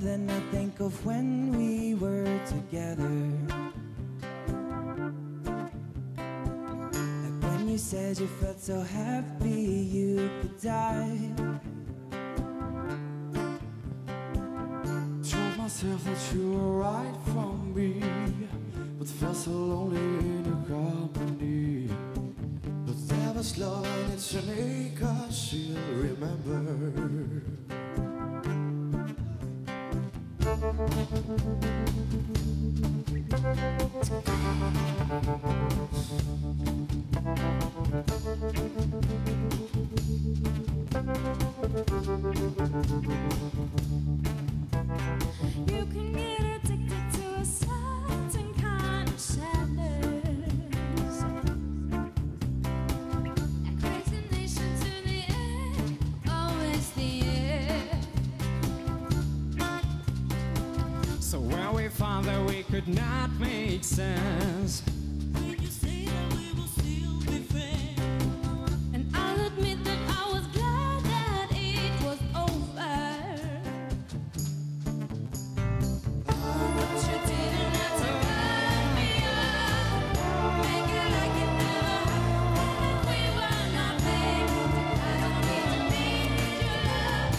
then I think of when we were together. Like when you said you felt so happy you could die. Told myself that you were right for me, but felt so lonely in your company. But there was love and it's an acre she'll remember. You can get addicted to a certain kind of sadness, a fascination to the end, always the end. So when we found that we could not make sense, when you say that we will still be friends, and I'll admit that I was glad that it was over. But you didn't have to cut me off, make it like it never happened. We were not made. I don't need to need your love.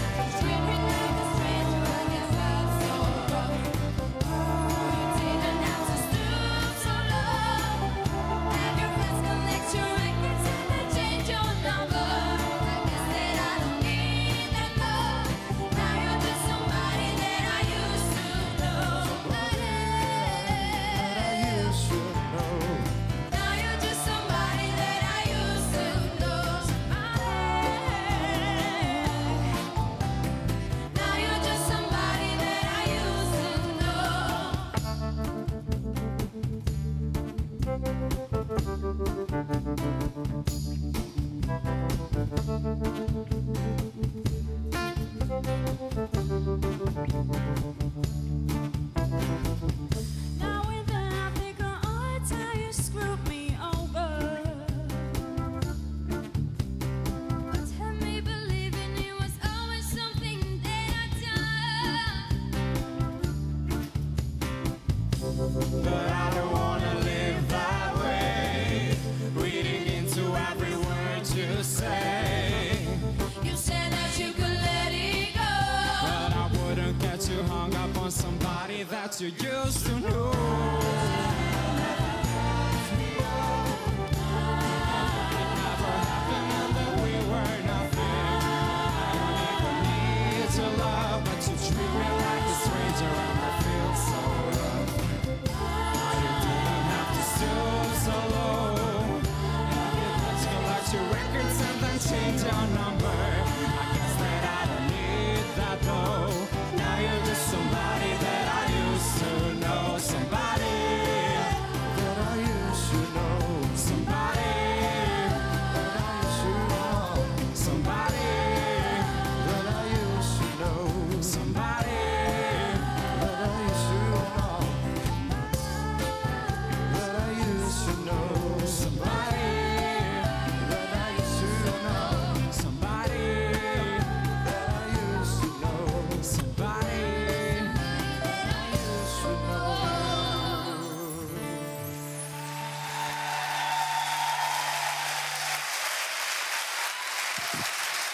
Treating like a stranger, I guess I'm so rough. You didn't have to stoop so low. Have your friends collect your records and then change your number. I guess that I don't need that love. Now you're just somebody that I used to know. Now you're just somebody that I used to know. Now you're just somebody that I used to know. Now and then I think of all the time you screwed me over, but had me believing it was always something that I done. But I don't wanna live that way, reading into every word you say. You said that you could let it go, But I wouldn't get you hung up on somebody that you used to know. Change our number. I guess that I don't need that though.